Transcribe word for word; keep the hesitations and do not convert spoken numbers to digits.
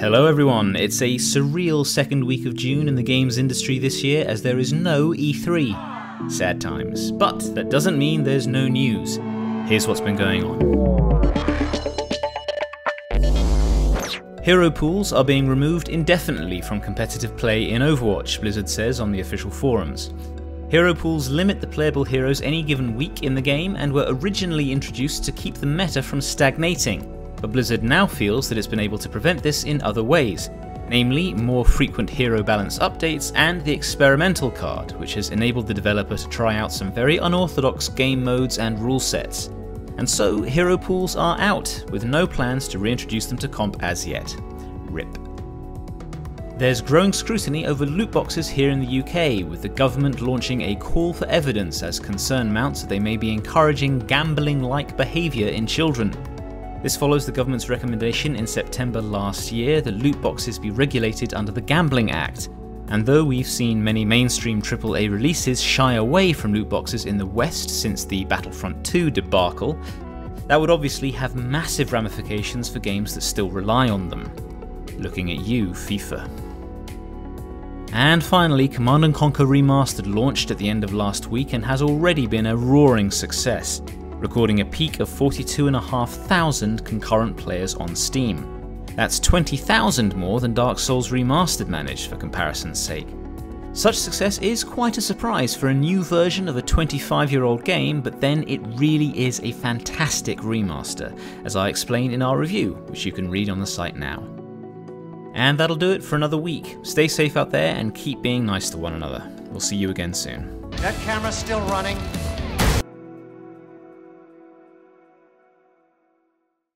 Hello everyone, it's a surreal second week of June in the games industry this year as there is no E three. Sad times, but that doesn't mean there's no news. Here's what's been going on. Hero pools are being removed indefinitely from competitive play in Overwatch, Blizzard says on the official forums. Hero pools limit the playable heroes any given week in the game and were originally introduced to keep the meta from stagnating, but Blizzard now feels that it's been able to prevent this in other ways, namely more frequent hero balance updates and the experimental card, which has enabled the developer to try out some very unorthodox game modes and rule sets. And so hero pools are out, with no plans to reintroduce them to comp as yet. R I P. There's growing scrutiny over loot boxes here in the U K, with the government launching a call for evidence as concern mounts that they may be encouraging gambling-like behaviour in children. This follows the government's recommendation in September last year that loot boxes be regulated under the Gambling Act, and though we've seen many mainstream triple A releases shy away from loot boxes in the West since the Battlefront two debacle, that would obviously have massive ramifications for games that still rely on them. Looking at you, FIFA. And finally, Command and Conquer Remastered launched at the end of last week and has already been a roaring success, recording a peak of forty-two thousand five hundred concurrent players on Steam. That's twenty thousand more than Dark Souls Remastered managed, for comparison's sake. Such success is quite a surprise for a new version of a twenty-five-year-old game, but then it really is a fantastic remaster, as I explain in our review, which you can read on the site now. And that'll do it for another week. Stay safe out there and keep being nice to one another. We'll see you again soon. That camera's still running.